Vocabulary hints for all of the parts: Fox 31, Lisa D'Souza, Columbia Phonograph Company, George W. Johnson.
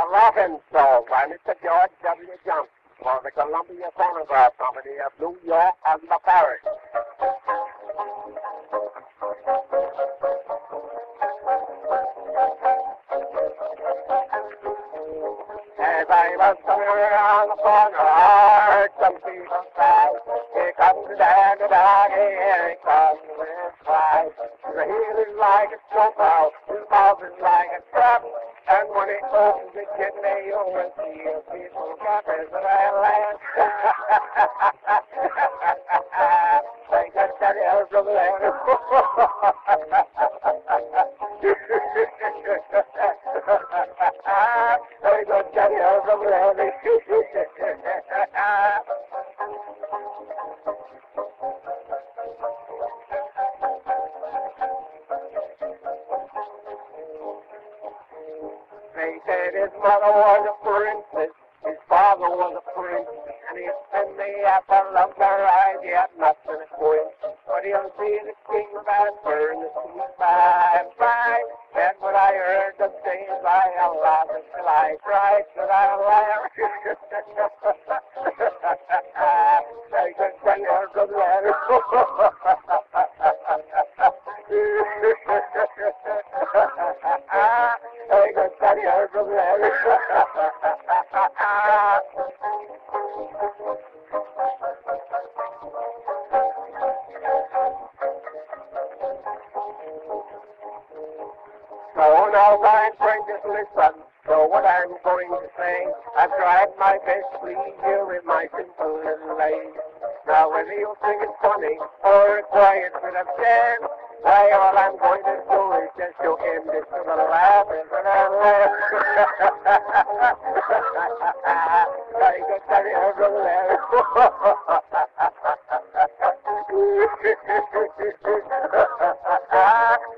The Loving Song by Mr. George W. Johnson for the Columbia Phonograph Company of New York and the Parish. As I was somewhere on the corner, I heard some people cry. Here comes the daddy, here he comes with pride. The heel is like a snowplow, his mouth is like a trap. And when he opens his kidney, you will see a peaceful campers of our land. Thank God, Daddy, I was from the land. Thank God, Daddy, I was from the land. They said his mother was a princess, his father was a prince, and he spent the apple of her eyes, yet nothing quit. But he'll see the king without burning to by and by. And when I heard the things I allowed until I cried, should I liar? I can tell you a good letter. So now my friend, just listen to what I'm going to say. I've tried my best to please you in my simple little way. Now whether you think it's funny or quiet with a chance, why all I'm going to do is just to end this little laugh and then I'll laugh. I could tell you a little laugh.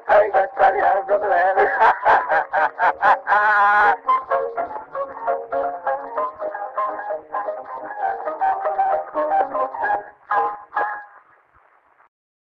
I could tell you a little laugh.